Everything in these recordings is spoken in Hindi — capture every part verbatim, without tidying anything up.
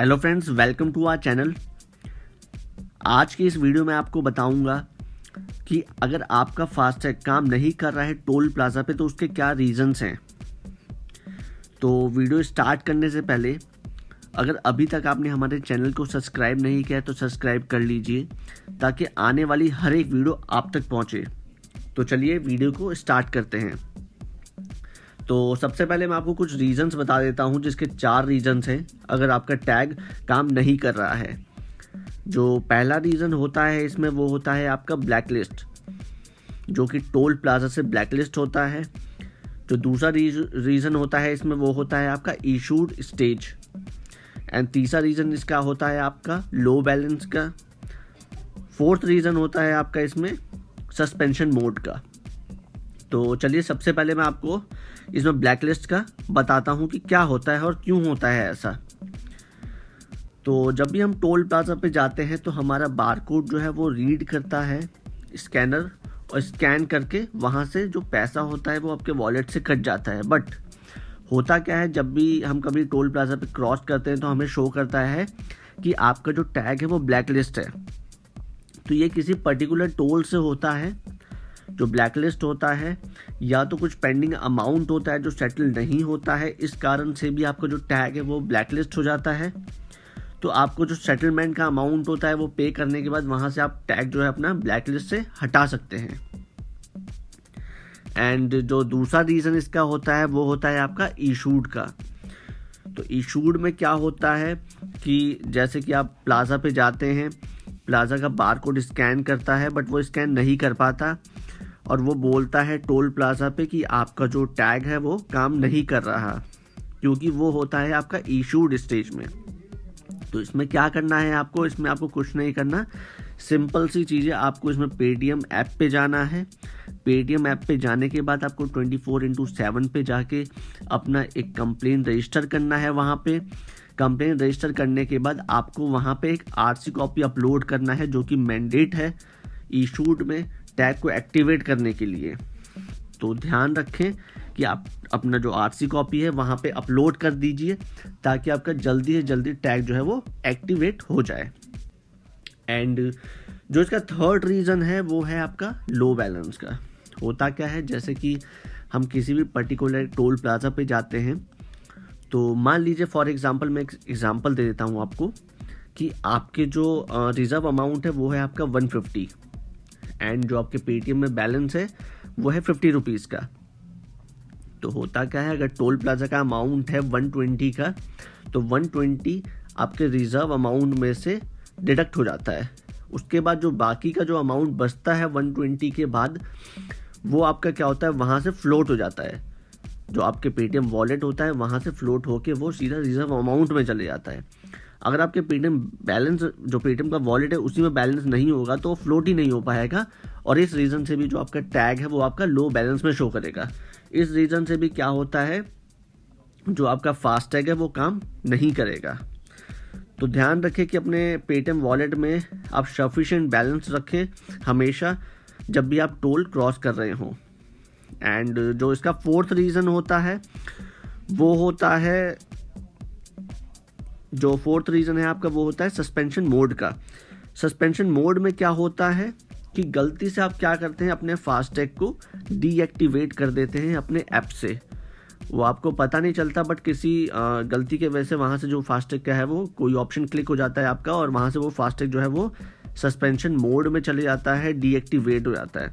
Hello friends, welcome to our channel. आज की इस वीडियो में आपको बताऊंगा कि अगर आपका फास्टैग काम नहीं कर रहा है टोल प्लाज़ा पे तो उसके क्या रीज़न्स हैं। तो वीडियो स्टार्ट करने से पहले अगर अभी तक आपने हमारे चैनल को सब्सक्राइब नहीं किया है तो सब्सक्राइब कर लीजिए ताकि आने वाली हर एक वीडियो आप तक पहुँचे। तो चलिए वीडियो को स्टार्ट करते हैं। तो सबसे पहले मैं आपको कुछ रीज़न्स बता देता हूं, जिसके चार रीज़न्स हैं अगर आपका टैग काम नहीं कर रहा है। जो पहला रीज़न होता है इसमें वो होता है आपका ब्लैक लिस्ट, जो कि टोल प्लाज़ा से ब्लैक लिस्ट होता है। जो दूसरा रीज़न होता है इसमें वो होता है आपका इशूड स्टेज। एंड तीसरा रीज़न इसका होता है आपका लो बैलेंस का। फोर्थ रीज़न होता है आपका इसमें सस्पेंशन मोड का। तो चलिए सबसे पहले मैं आपको इसमें ब्लैकलिस्ट का बताता हूँ कि क्या होता है और क्यों होता है ऐसा। तो जब भी हम टोल प्लाज़ा पे जाते हैं तो हमारा बारकोड जो है वो रीड करता है स्कैनर, और स्कैन करके वहाँ से जो पैसा होता है वो आपके वॉलेट से कट जाता है। बट होता क्या है, जब भी हम कभी टोल प्लाज़ा पे क्रॉस करते हैं तो हमें शो करता है कि आपका जो टैग है वो ब्लैकलिस्ट है। तो ये किसी पर्टिकुलर टोल से होता है जो ब्लैकलिस्ट होता है, या तो कुछ पेंडिंग अमाउंट होता है जो सेटल नहीं होता है, इस कारण से भी आपका जो टैग है वो ब्लैकलिस्ट हो जाता है। तो आपको जो सेटलमेंट का अमाउंट होता है वो पे करने के बाद वहाँ से आप टैग जो है अपना ब्लैकलिस्ट से हटा सकते हैं। एंड जो दूसरा रीज़न इसका होता है वो होता है आपका इशूड का। तो इशूड में क्या होता है कि जैसे कि आप प्लाज़ा पे जाते हैं, प्लाज़ा का बारकोड स्कैन करता है बट वो स्कैन नहीं कर पाता और वो बोलता है टोल प्लाज़ा पे कि आपका जो टैग है वो काम नहीं कर रहा, क्योंकि वो होता है आपका इशूड स्टेज में। तो इसमें क्या करना है आपको, इसमें आपको कुछ नहीं करना, सिंपल सी चीज़ें। आपको इसमें पेटीएम ऐप पे जाना है। पेटीएम ऐप पे जाने के बाद आपको ट्वेंटी फोर इंटू सेवन पे जाके अपना एक कंप्लेन रजिस्टर करना है। वहाँ पे कंप्लेन रजिस्टर करने के बाद आपको वहाँ पे एक आरसी कॉपी अपलोड करना है, जो कि मैंडेट है इशूड में टैग को एक्टिवेट करने के लिए। तो ध्यान रखें कि आप अपना जो आरसी कॉपी है वहाँ पे अपलोड कर दीजिए ताकि आपका जल्दी से जल्दी टैग जो है वो एक्टिवेट हो जाए। एंड जो इसका थर्ड रीज़न है वो है आपका लो बैलेंस का। होता क्या है, जैसे कि हम किसी भी पर्टिकुलर टोल प्लाज़ा पे जाते हैं तो मान लीजिए फॉर एग्ज़ाम्पल, मैं एक एग्ज़ाम्पल दे देता हूँ आपको कि आपके जो रिज़र्व अमाउंट है वो है आपका वन फिफ्टी, एंड जो आपके पेटीएम में बैलेंस है वो है फिफ्टी रुपीज़ का। तो होता क्या है, अगर टोल प्लाज़ा का अमाउंट है वन ट्वेंटी का तो वन ट्वेंटी आपके रिज़र्व अमाउंट में से डिडक्ट हो जाता है। उसके बाद जो बाकी का जो अमाउंट बचता है वन ट्वेंटी के बाद, वो आपका क्या होता है वहाँ से फ्लोट हो जाता है। जो आपके पेटीएम वॉलेट होता है वहाँ से फ्लोट होके वो सीधा रिज़र्व अमाउंट में चले जाता है। अगर आपके पेटीएम बैलेंस, जो पेटीएम का वॉलेट है उसी में बैलेंस नहीं होगा तो फ्लोट ही नहीं हो पाएगा, और इस रीज़न से भी जो आपका टैग है वो आपका लो बैलेंस में शो करेगा। इस रीज़न से भी क्या होता है, जो आपका फास्टैग है वो काम नहीं करेगा। तो ध्यान रखें कि अपने पेटीएम वॉलेट में आप सफिशिएंट बैलेंस रखें हमेशा, जब भी आप टोल क्रॉस कर रहे हों। एंड जो इसका फोर्थ रीज़न होता है वो होता है जो फोर्थ रीज़न है आपका वो होता है सस्पेंशन मोड का। सस्पेंशन मोड में क्या होता है कि गलती से आप क्या करते हैं, अपने फास्टैग को डीएक्टिवेट कर देते हैं अपने ऐप से। वो आपको पता नहीं चलता बट किसी आ, गलती के वजह से वहाँ से जो फास्टैग का है वो कोई ऑप्शन क्लिक हो जाता है आपका, और वहाँ से वो फास्टैग जो है वो सस्पेंशन मोड में चले जाता है, डीएक्टिवेट हो जाता है।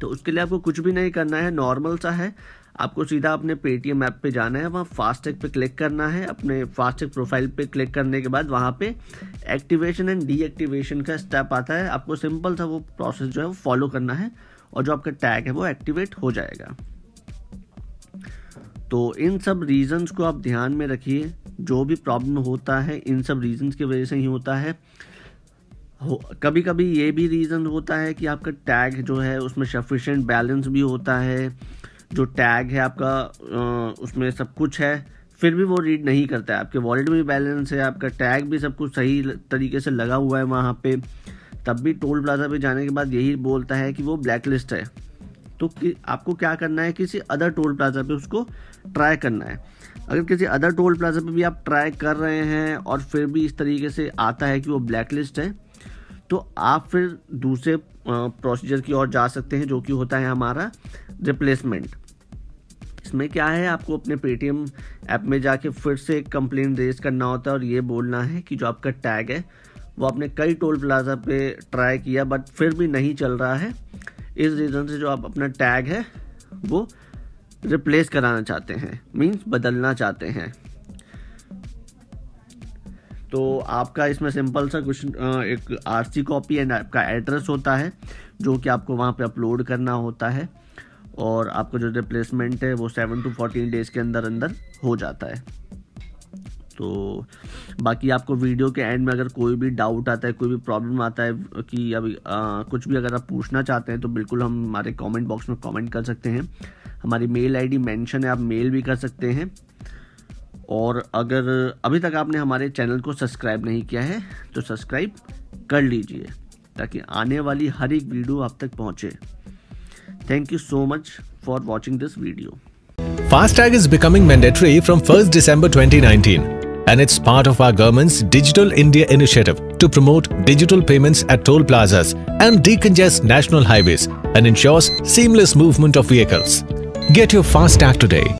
तो उसके लिए आपको कुछ भी नहीं करना है, नॉर्मल सा है। आपको सीधा अपने पेटीएम ऐप पे जाना है, वहाँ फास्टैग पे क्लिक करना है। अपने फास्टैग प्रोफाइल पे क्लिक करने के बाद वहाँ पे एक्टिवेशन एंड डीएक्टिवेशन का स्टेप आता है। आपको सिंपल सा वो प्रोसेस जो है वो फॉलो करना है और जो आपका टैग है वो एक्टिवेट हो जाएगा। तो इन सब रीज़न्स को आप ध्यान में रखिए। जो भी प्रॉब्लम होता है इन सब रीज़न्स की वजह से ही होता है। कभी कभी ये भी रीज़न होता है कि आपका टैग जो है उसमें सफिशिएंट बैलेंस भी होता है, जो टैग है आपका उसमें सब कुछ है, फिर भी वो रीड नहीं करता है। आपके वॉलेट में भी बैलेंस है, आपका टैग भी सब कुछ सही तरीके से लगा हुआ है वहाँ पे, तब भी टोल प्लाज़ा पे जाने के बाद यही बोलता है कि वो ब्लैकलिस्ट है। तो आपको क्या करना है, किसी अदर टोल प्लाजा पे उसको ट्राई करना है। अगर किसी अदर टोल प्लाजा पे भी आप ट्राई कर रहे हैं और फिर भी इस तरीके से आता है कि वो ब्लैक लिस्ट है, तो आप फिर दूसरे प्रोसीजर की ओर जा सकते हैं, जो कि होता है हमारा रिप्लेसमेंट। इसमें क्या है, आपको अपने पेटीएम ऐप में जाके फिर से एक कंप्लेंट रेज करना होता है और ये बोलना है कि जो आपका टैग है वो आपने कई टोल प्लाजा पे ट्राई किया बट फिर भी नहीं चल रहा है, इस रीज़न से जो आप अपना टैग है वो रिप्लेस कराना चाहते हैं, मींस बदलना चाहते हैं। तो आपका इसमें सिंपल सा कुछ एक आरसी कॉपी एंड आपका एड्रेस होता है जो कि आपको वहाँ पे अपलोड करना होता है और आपका जो रिप्लेसमेंट है वो सेवन टू फोर्टीन डेज़ के अंदर अंदर हो जाता है। तो बाकी आपको वीडियो के एंड में अगर कोई भी डाउट आता है, कोई भी प्रॉब्लम आता है कि अभी आ, कुछ भी अगर आप पूछना चाहते हैं तो बिल्कुल हम हमारे कमेंट बॉक्स में कमेंट कर सकते हैं। हमारी मेल आईडी मेंशन है, आप मेल भी कर सकते हैं। और अगर अभी तक आपने हमारे चैनल को सब्सक्राइब नहीं किया है तो सब्सक्राइब कर लीजिए ताकि आने वाली हर एक वीडियो आप तक पहुँचे। Thank you so much for watching this video. FASTag is becoming mandatory from first December twenty nineteen and it's part of our government's Digital India initiative to promote digital payments at toll plazas and decongest national highways and ensures seamless movement of vehicles. Get your FASTag today.